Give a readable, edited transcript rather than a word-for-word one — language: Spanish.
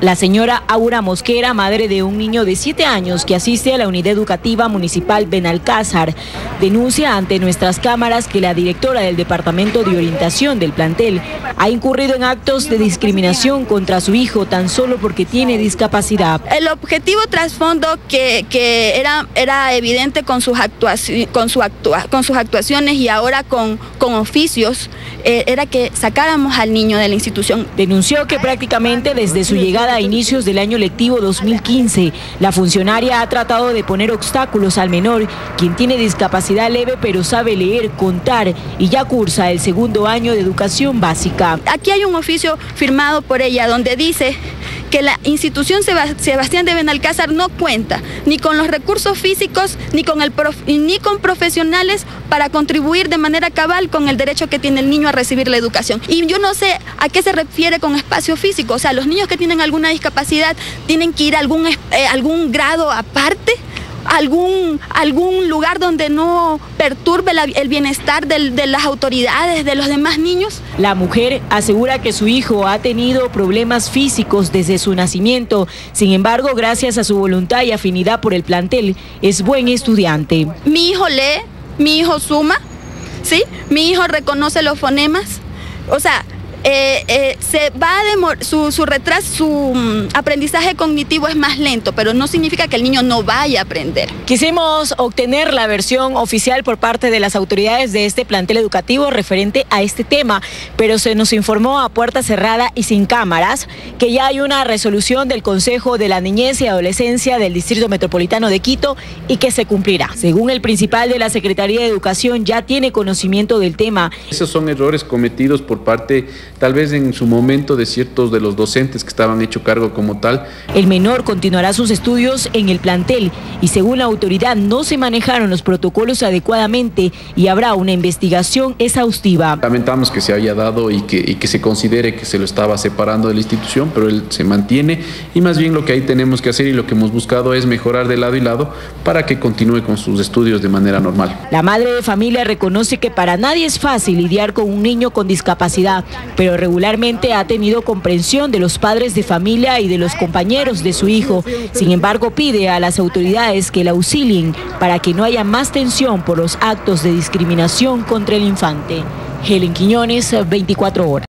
La señora Aura Mosquera, madre de un niño de 7 años que asiste a la unidad educativa municipal Benalcázar, denuncia ante nuestras cámaras que la directora del departamento de orientación del plantel ha incurrido en actos de discriminación contra su hijo tan solo porque tiene discapacidad. El objetivo trasfondo que era evidente con sus actuaciones y ahora con oficios era que sacáramos al niño de la institución. Denunció que prácticamente desde su llegada a inicios del año lectivo 2015, la funcionaria ha tratado de poner obstáculos al menor, quien tiene discapacidad leve pero sabe leer, contar y ya cursa el segundo año de educación básica. Aquí hay un oficio firmado por ella donde dice que la institución Sebastián de Benalcázar no cuenta ni con los recursos físicos ni con profesionales para contribuir de manera cabal con el derecho que tiene el niño a recibir la educación. Y yo no sé a qué se refiere con espacio físico, o sea, los niños que tienen alguna discapacidad tienen que ir a algún grado aparte, algún lugar donde no perturbe el bienestar de las autoridades, de los demás niños. La mujer asegura que su hijo ha tenido problemas físicos desde su nacimiento, sin embargo, gracias a su voluntad y afinidad por el plantel, es buen estudiante. Mi hijo lee, mi hijo suma, ¿sí? Mi hijo reconoce los fonemas, o sea, se va a demorar, su retraso, su aprendizaje cognitivo es más lento, pero no significa que el niño no vaya a aprender. Quisimos obtener la versión oficial por parte de las autoridades de este plantel educativo referente a este tema, pero se nos informó a puerta cerrada y sin cámaras que ya hay una resolución del Consejo de la Niñez y Adolescencia del Distrito Metropolitano de Quito y que se cumplirá. Según el principal de la Secretaría de Educación, ya tiene conocimiento del tema. Esos son errores cometidos por parte tal vez en su momento de ciertos de los docentes que estaban hecho cargo como tal. El menor continuará sus estudios en el plantel y según la autoridad no se manejaron los protocolos adecuadamente y habrá una investigación exhaustiva. Lamentamos que se haya dado y que se considere que se lo estaba separando de la institución, pero él se mantiene y más bien lo que ahí tenemos que hacer y lo que hemos buscado es mejorar de lado y lado para que continúe con sus estudios de manera normal. La madre de familia reconoce que para nadie es fácil lidiar con un niño con discapacidad, pero regularmente ha tenido comprensión de los padres de familia y de los compañeros de su hijo. Sin embargo, pide a las autoridades que la auxilien para que no haya más tensión por los actos de discriminación contra el infante. Helen Quiñones, 24 horas.